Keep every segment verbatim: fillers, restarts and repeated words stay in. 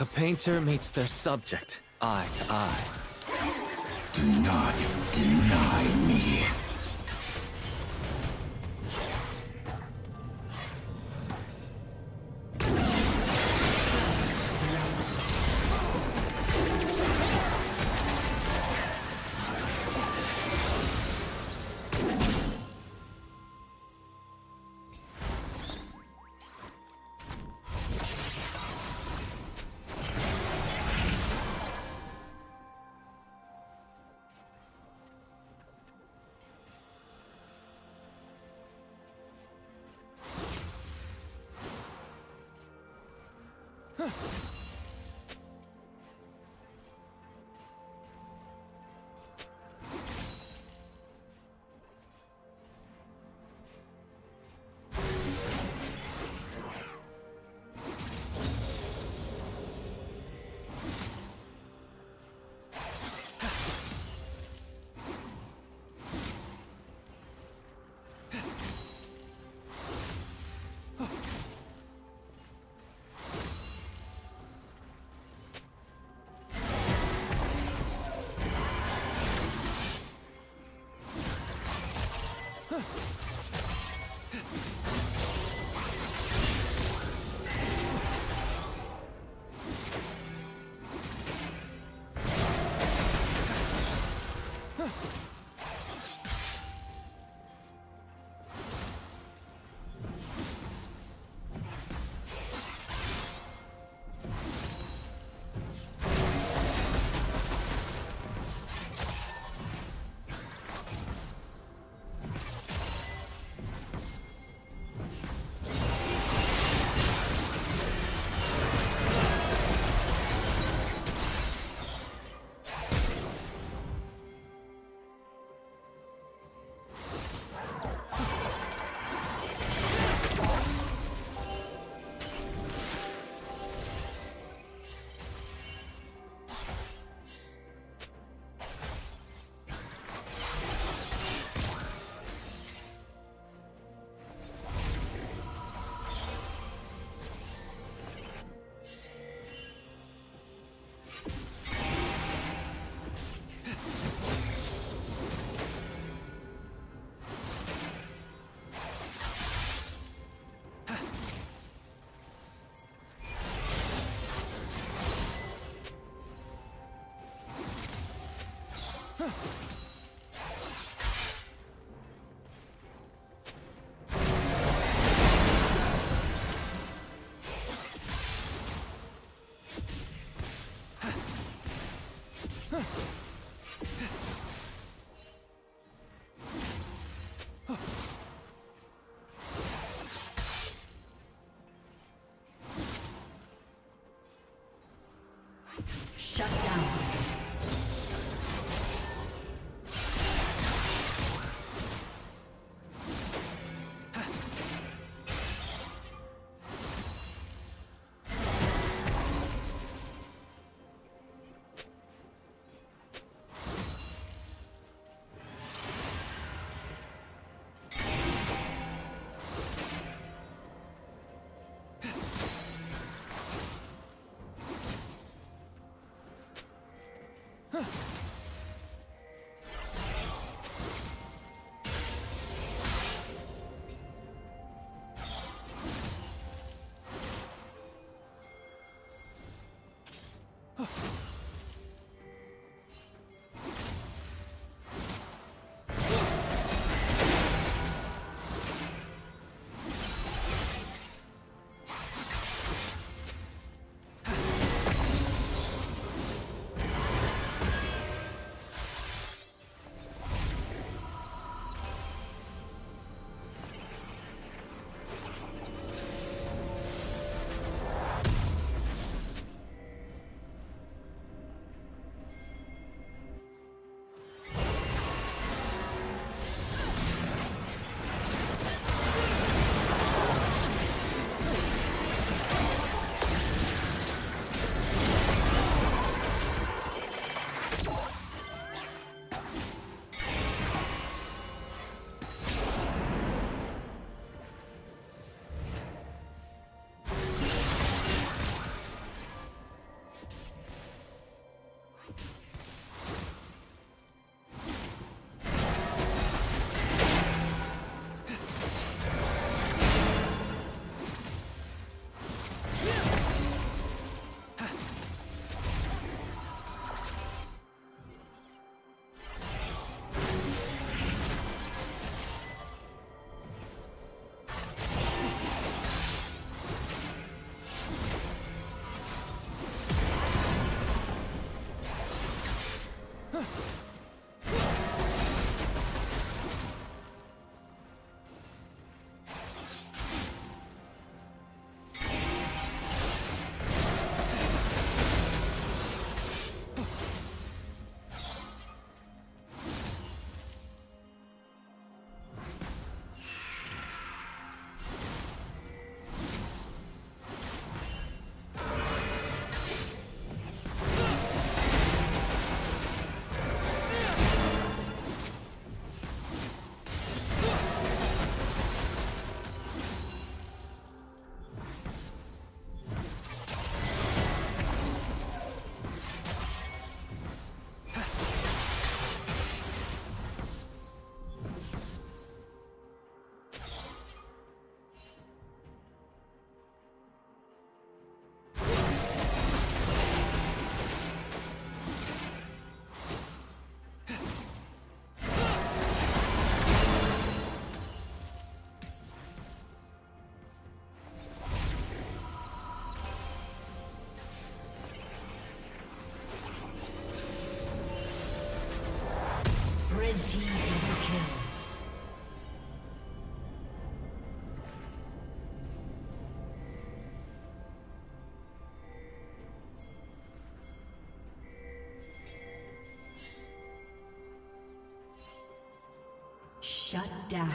A painter meets their subject, eye to eye. Do not deny me. Shut down. Shut down.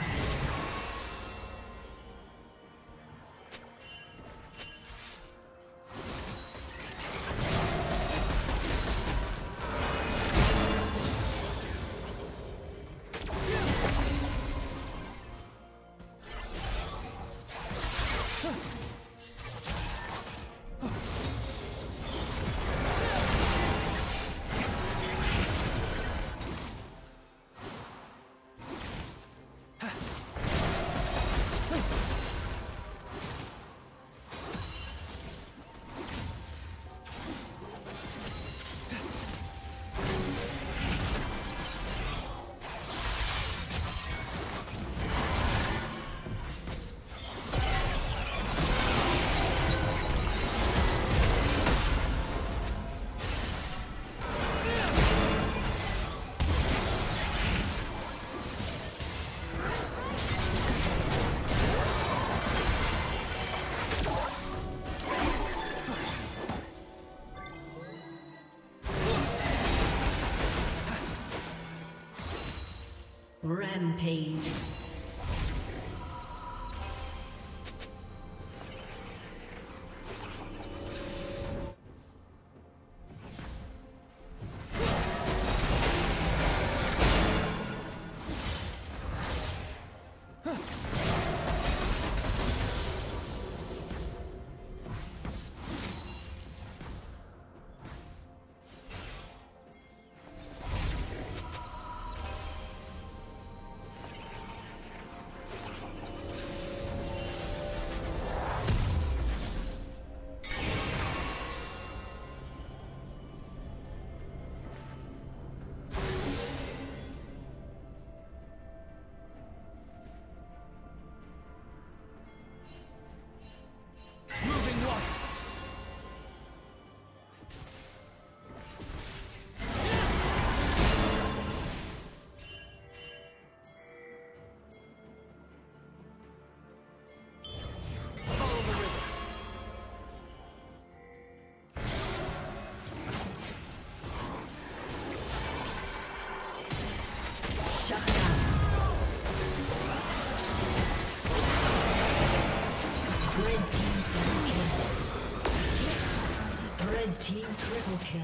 Rampage. Team triple kill.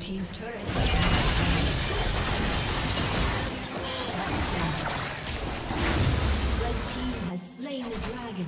Team's turret. Shut down. Red team has slain the dragon.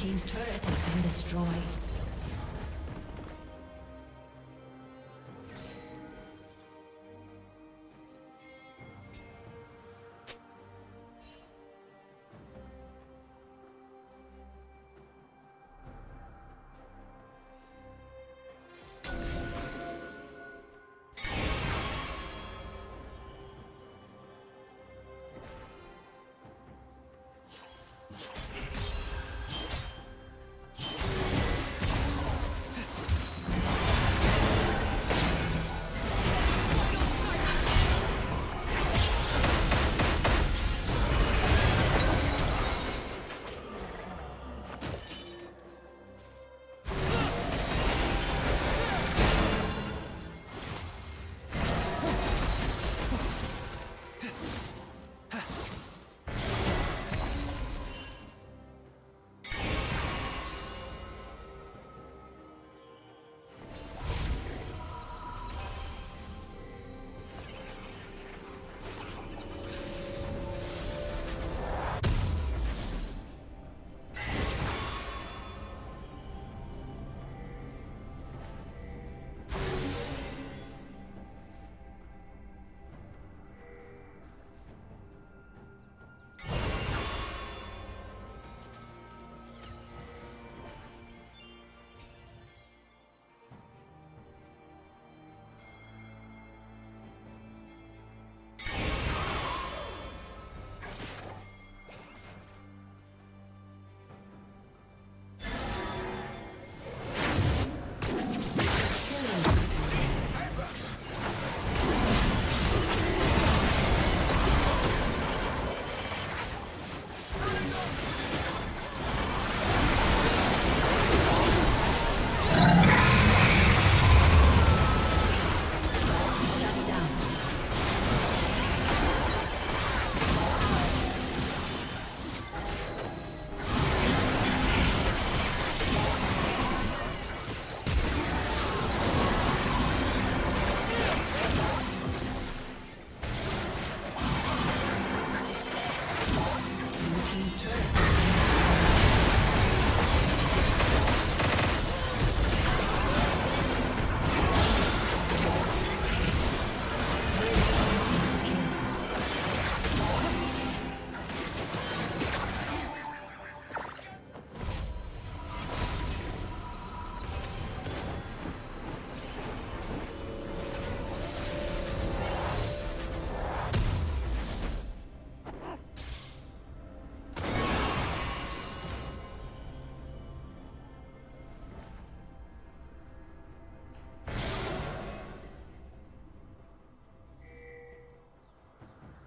team's turret has been destroyed.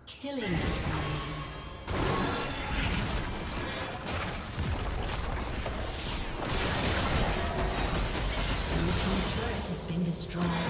Killing spree. Your team's turret has been destroyed.